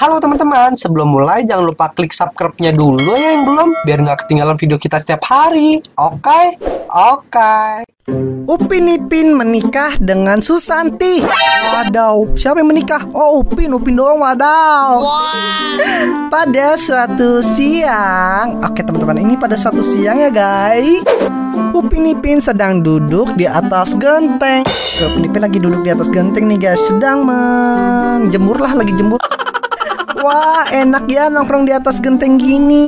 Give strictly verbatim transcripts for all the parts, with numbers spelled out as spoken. Halo teman-teman, sebelum mulai jangan lupa klik subscribe-nya dulu ya yang belum, biar nggak ketinggalan video kita setiap hari. Oke? Okay? Oke. Okay. Upin Ipin menikah dengan Susanti Wadau. Siapa yang menikah? Oh, Upin, Upin doang Wadau. Wow. Pada suatu siang, oke teman-teman, ini pada suatu siang ya guys. Upin Ipin sedang duduk di atas genteng. Upin Ipin lagi duduk di atas genteng nih guys, sedang menjemur lah, lagi jemur. Wah, enak ya nongkrong di atas genteng gini.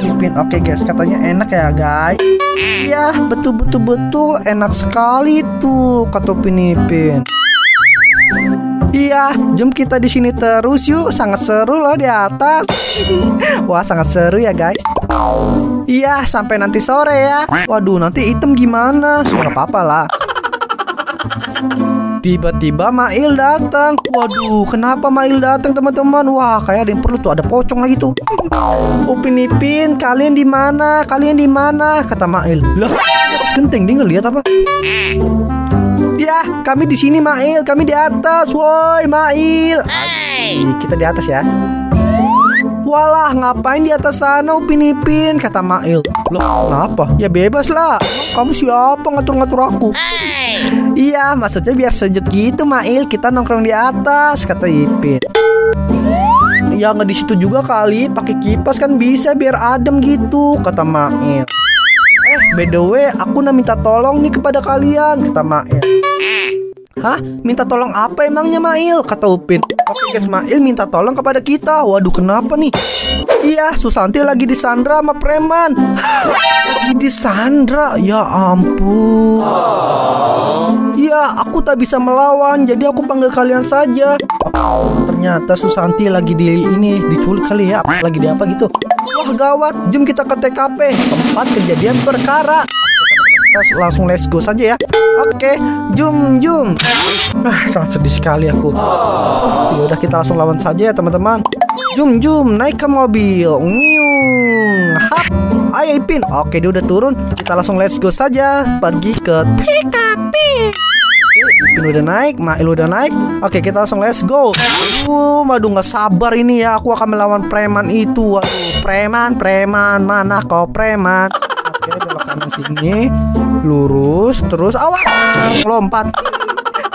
Upin, oke guys, katanya enak ya guys. Iya, betul-betul-betul enak sekali tuh, kata Upin Ipin. Iya, jom kita di sini terus yuk, sangat seru loh di atas. Wah, sangat seru ya guys. Iya, sampai nanti sore ya. Waduh, nanti item gimana? Gak apa-apa lah. Tiba-tiba Mail datang. Waduh, kenapa Mail datang teman-teman? Wah, kayak ada yang perlu tuh, ada pocong lagi tuh. Upin Ipin, kalian di mana? Kalian di mana? Kata Mail. Lah, genteng dia ngeliat apa? Ya, kami di sini Mail, kami di atas. Woi, Mail. Hey. Kita di atas ya. Walah, ngapain di atas sana Upin Ipin? Kata Mail. Loh, kenapa? Ya bebas lah. Kamu siapa ngatur-ngatur aku? Hey. Iya, maksudnya biar sejuk gitu Mail. Kita nongkrong di atas, kata Ipin. Ya nggak di situ juga kali. Pakai kipas kan bisa biar adem gitu, kata Mail. Eh, by the way, aku nak minta tolong nih kepada kalian, kata Mail. Hah? Minta tolong apa emangnya Mail? Kata Upin. Oke guys, Mail minta tolong kepada kita. Waduh, kenapa nih? Iya, Susanti lagi disandra sama preman. Lagi disandra? Ya ampun. Iya, aku tak bisa melawan, jadi aku panggil kalian saja. Ternyata Susanti lagi di ini, diculik kali ya. Lagi di apa gitu? Wah gawat, jom kita ke T K P, tempat kejadian perkara. Kita langsung let's go saja ya. Oke, jum jum. Ah, sangat sedih sekali aku. Oh, ya udah kita langsung lawan saja ya teman-teman. Jum jum, naik ke mobil. Nyung. Hap. Ayo Ipin. Oke, dia udah turun. Kita langsung let's go saja pergi ke T K P. Ipin udah naik, Mail udah naik. Oke, kita langsung let's go. Aduh, waduh nggak sabar ini ya. Aku akan melawan preman itu. Waduh, preman, preman, mana kau preman? Oke, belok kanan sini, lurus, terus awas, lompat.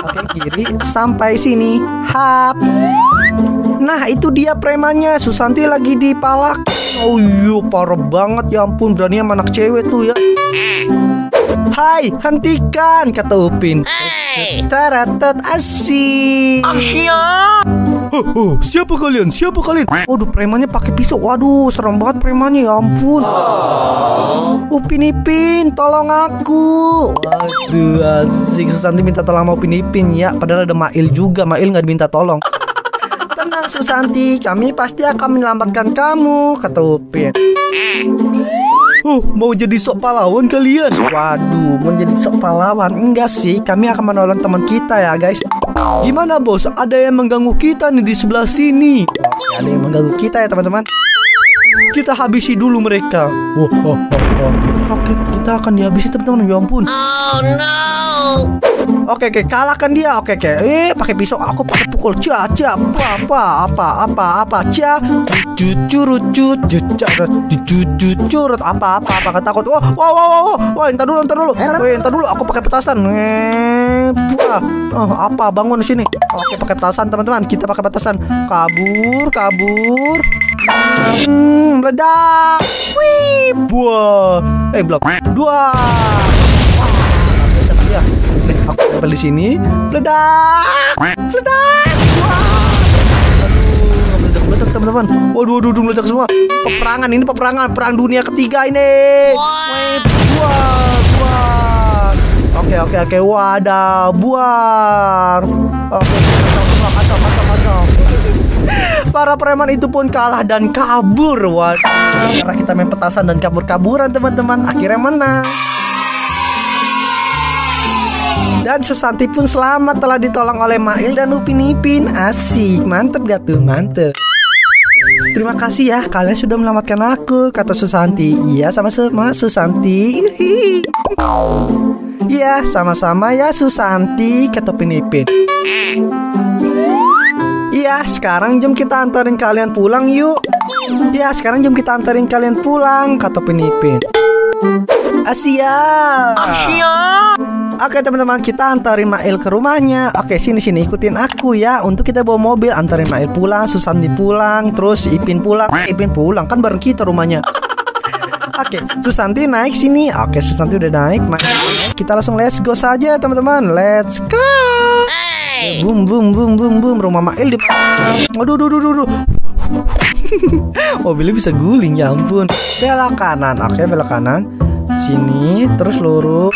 Oke, kiri sampai sini. Hap. Nah, itu dia premannya. Susanti lagi dipalak. Oh iya, parah banget. Ya ampun, berani sama anak cewek tuh ya. Hai, hentikan, kata Upin. Hey. Taratat asyik. Asyik. Oh, oh, siapa kalian? Siapa kalian? Waduh, premannya pakai pisau. Waduh, serem banget premannya. Ya ampun. Oh. Upin Ipin, tolong aku. Waduh, asik. Susanti minta tolong sama Upin Ipin ya. Padahal ada Mail juga. Mail nggak diminta tolong. Tenang Susanti, kami pasti akan menyelamatkan kamu, kata Upin. Oh, mau jadi sok pahlawan kalian? Waduh, mau jadi sok pahlawan? Enggak sih, kami akan menolong teman kita ya guys. Gimana bos, ada yang mengganggu kita nih di sebelah sini. Oke, ada yang mengganggu kita ya teman-teman. Kita habisi dulu mereka. Wah, oh, oh, oh. Oke, kita akan dihabisi teman-teman, ya ampun. Oh no. Oke, oke, kalahkan dia. Oke, oke. Eh, pakai pisau aku pakai pukul. Cia, cia, apa, apa, apa, apa, apa, cia. Cucurut, cucurut, cucurut, apa, apa, apa, takut. Wah, wah, wah, wah, wah, entar dulu, entar dulu. Woi, entar dulu. Aku pakai petasan. Eh, oh, apa, bangun di sini. Oke, pakai petasan teman-teman. Kita pakai petasan. Kabur, kabur. Hmm, meledak. Wih, buah. Eh, blok. Dua. Ya, aku tempel di sini. Meledak, meledak. Waduh, meledak, meledak teman-teman. Waduh, waduh, waduh, meledak semua. Peperangan ini, peperangan perang dunia ketiga ini. Wah, buar. Oke, oke, oke. Wadah, buar. Oke, semua kacau, kacau, kacau. Para preman itu pun kalah dan kabur. Waduh, karena kita main petasan dan kabur-kaburan teman-teman, akhirnya menang. Dan Susanti pun selamat telah ditolong oleh Mail dan Upin Ipin. Asik, mantep gak tuh, mantep. Terima kasih ya, kalian sudah melamatkan aku, kata Susanti. Iya, sama-sama Susanti. Iya, sama-sama ya Susanti, kata Upin Ipin. Iya, sekarang jom kita antarin kalian pulang yuk. Iya, sekarang jom kita antarin kalian pulang, kata Upin Ipin. Asia. Asia. Oke teman-teman, kita antarin Mail ke rumahnya. Oke, sini-sini ikutin aku ya. Untuk kita bawa mobil, antarin Mail pulang, Susanti pulang, terus Ipin pulang. Ipin pulang, kan bareng kita rumahnya. Oke, Susanti naik sini. Oke, Susanti udah naik. Kita langsung let's go saja teman-teman. Let's go. Hey. Boom, boom, boom, boom, boom. Rumah Mail di. Aduh, aduh, aduh, aduh. Mobilnya bisa guling, ya ampun. Belok kanan. Oke, belok kanan. Sini, terus lurus.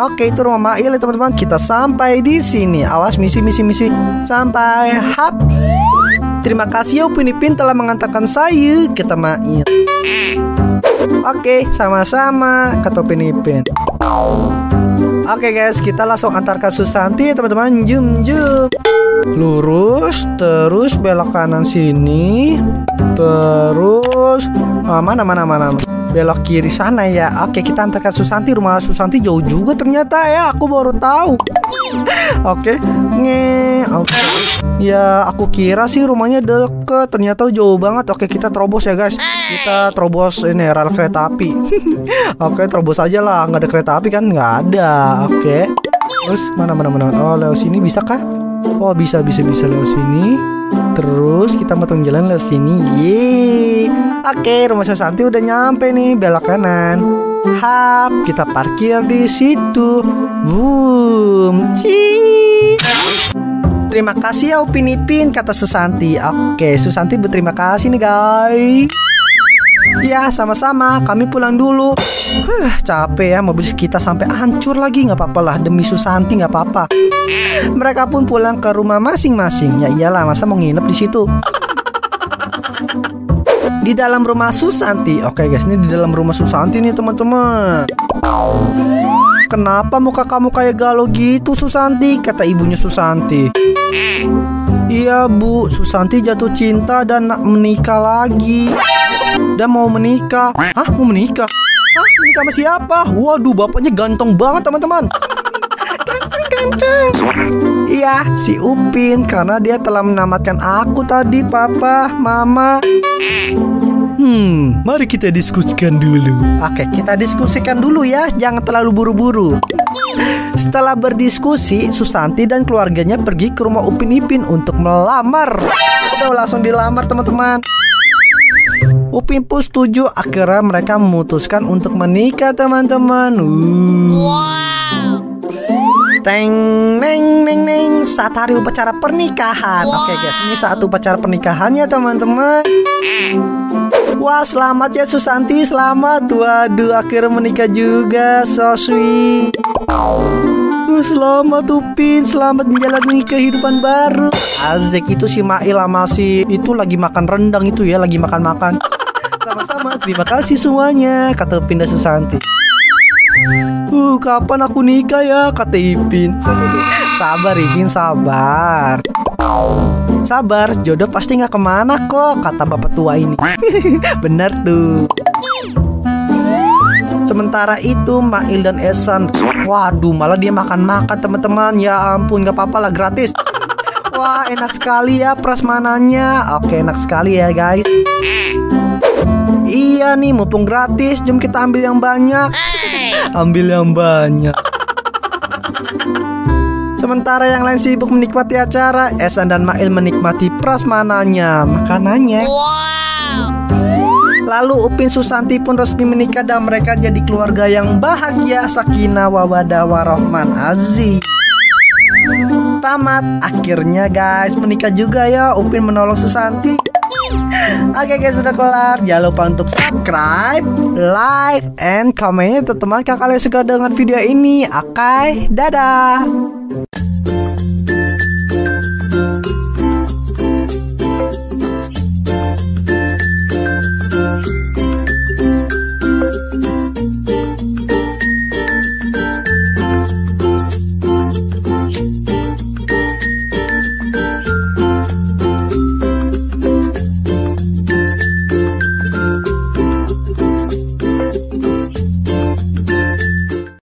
Oke, itu rumah Mail ya teman-teman. Kita sampai di sini. Awas, misi, misi, misi. Sampai. Hap. Terima kasih ya Upin Ipin telah mengantarkan saya ke Mail. Oke, sama-sama, kata Upin Ipin. Oke guys, kita langsung antarkan Susanti ya teman-teman. Jum jum. Lurus, terus belok kanan sini. Terus ah, mana mana mana. Belok kiri sana ya. Oke, kita antarkan Susanti. Rumah Susanti jauh juga ternyata ya. Aku baru tahu. Oke. Nge. Oke. Ya, aku kira sih rumahnya deket, ternyata jauh banget. Oke, kita terobos ya guys. Kita terobos ini rel kereta api. Oke, terobos aja lah. Nggak ada kereta api kan? Nggak ada. Oke. Terus mana mana mana. Oh, lewat sini bisa kah? Oh, bisa bisa bisa lewat sini. Terus kita potong jalan lewat sini. Yeay. Oke, rumah Susanti udah nyampe nih. Belok kanan. Hap, kita parkir di situ. Boom. Ciii. Terima kasih ya Upin Ipin, kata Susanti. Oke, Susanti berterima kasih nih guys. Ya, sama-sama, kami pulang dulu. Huh, capek ya, mobil kita sampai hancur lagi. Gak apa-apa lah, demi Susanti gak apa-apa. Mereka pun pulang ke rumah masing-masing. Ya iyalah, masa mau nginep di situ. Di dalam rumah Susanti. Oke guys, ini di dalam rumah Susanti nih teman-teman. Kenapa muka kamu kayak galau gitu Susanti, kata ibunya Susanti. Iya bu, Susanti jatuh cinta dan nak menikah lagi. Dan mau menikah. Hah, mau menikah? Hah, menikah sama siapa? Waduh, bapaknya ganteng banget teman-teman. Ganteng. Iya, si Upin, karena dia telah menamatkan aku tadi, papa, mama. Hmm, mari kita diskusikan dulu. Oke, kita diskusikan dulu ya, jangan terlalu buru-buru. Setelah berdiskusi, Susanti dan keluarganya pergi ke rumah Upin Ipin untuk melamar. Udah langsung dilamar teman-teman. Upin pun setuju, akhirnya mereka memutuskan untuk menikah teman-teman. Wow. Teng, neng, neng, neng. Saat hari upacara pernikahan. Wow. Oke guys, ini saat upacara pernikahannya teman-teman. Wah, selamat ya Susanti, selamat. Waduh, akhirnya menikah juga. So sweet. Selamat Upin, selamat menjalani kehidupan baru. Azek itu si Mail sama si itu lagi makan rendang itu ya, lagi makan-makan. Sama-sama, terima kasih semuanya, kata Upin dan Susanti. Uh, kapan aku nikah ya, kata Ipin. Sabar Ipin, sabar. Sabar, jodoh pasti nggak kemana kok, kata bapak tua ini. Bener tuh. Sementara itu Mail dan Ehsan, waduh malah dia makan-makan teman-teman. Ya ampun, nggak apa-apa lah, gratis. Wah, enak sekali ya prasmanannya. Oke, enak sekali ya guys. Iya nih, mumpung gratis, jom kita ambil yang banyak. Ambil yang banyak. Sementara yang lain sibuk menikmati acara, Ehsan dan Mail menikmati prasmanannya, makanannya. Wow. Lalu Upin Susanti pun resmi menikah dan mereka jadi keluarga yang bahagia, sakinah mawaddah warahman aziz. Tamat akhirnya guys, menikah juga ya. Upin menolong Susanti. Oke guys, sudah kelar. Jangan lupa untuk subscribe, like, and comment-nya teman-teman kalau kalian suka dengan video ini. Oke, dadah.